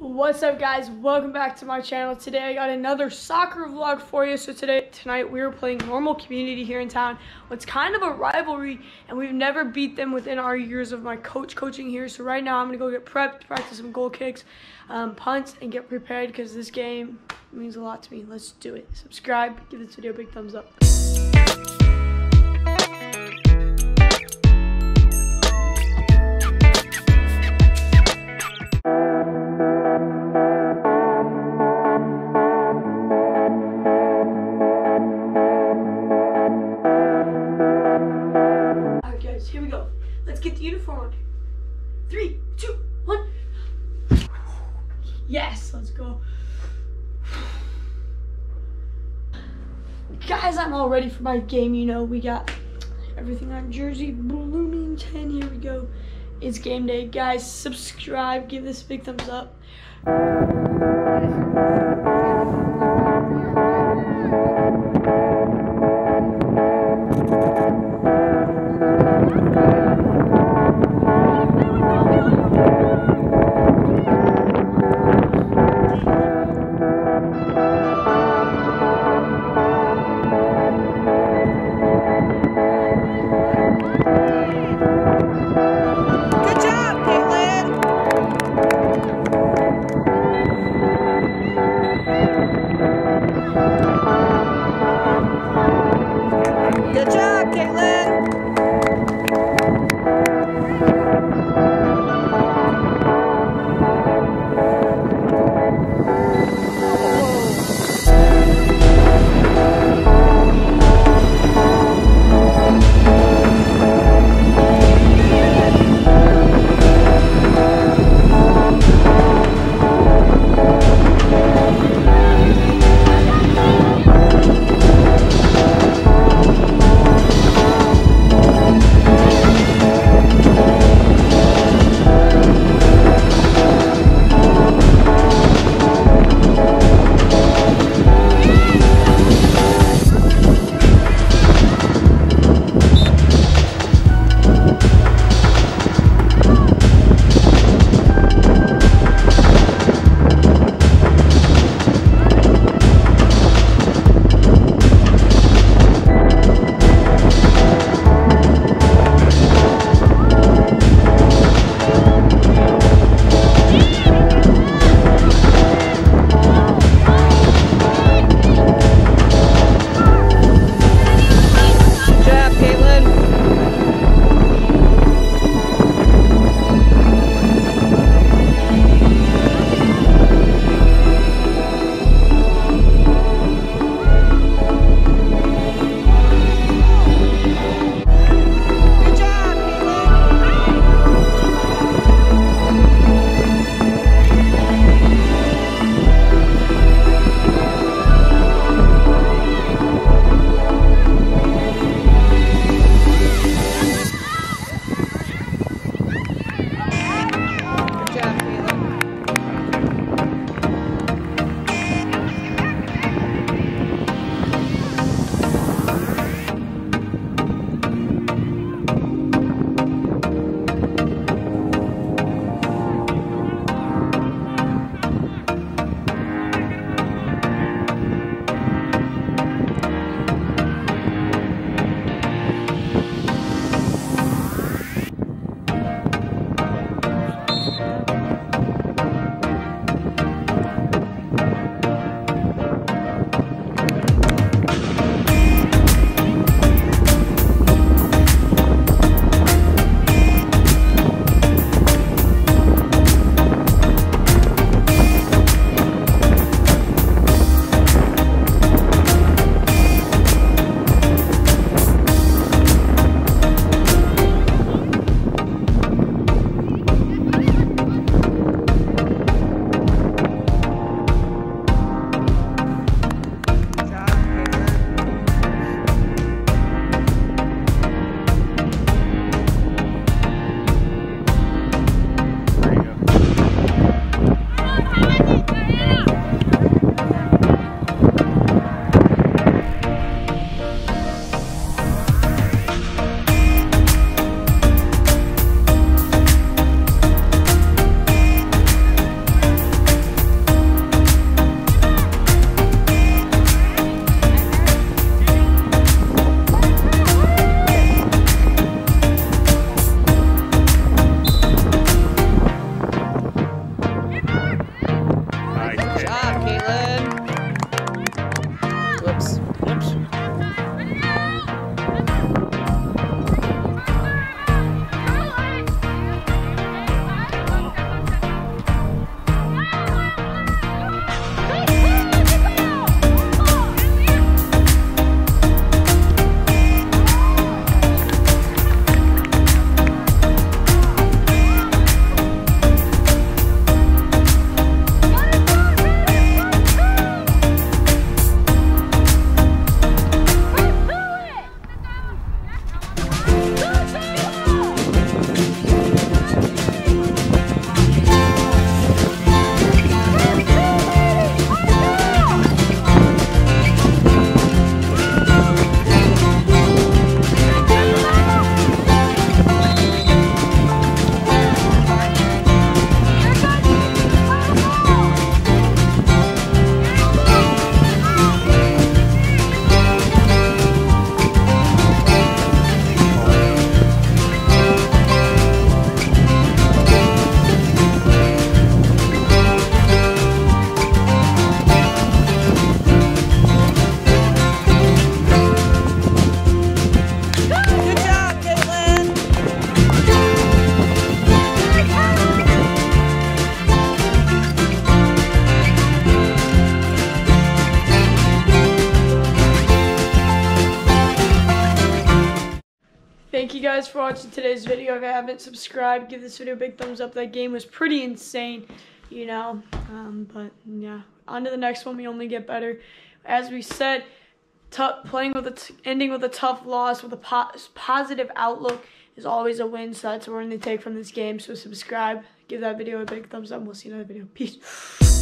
What's up, guys? Welcome back to my channel. Today I got another soccer vlog for you. So tonight we were playing Normal Community here in town. It's kind of a rivalry, and we've never beat them within our years of my coaching here. So right now I'm gonna go get prepped, practice some goal kicks, punts, and get prepared because this game means a lot to me. Let's do it. Subscribe, give this video a big thumbs up. Here we go. Let's get the uniform on. 3, 2, 1. Yes, let's go. Guys, I'm all ready for my game. You know, we got everything on Jersey Bloomington. Here we go. It's game day. Guys, subscribe. Give this a big thumbs up. guys for watching today's video. If you haven't subscribed, give this video a big thumbs up. That game was pretty insane, you know. But yeah, on to the next one. We only get better. As we said, ending with a tough loss with a positive outlook is always a win. So that's what we're going to take from this game. So subscribe, give that video a big thumbs up. We'll see you in another video. Peace.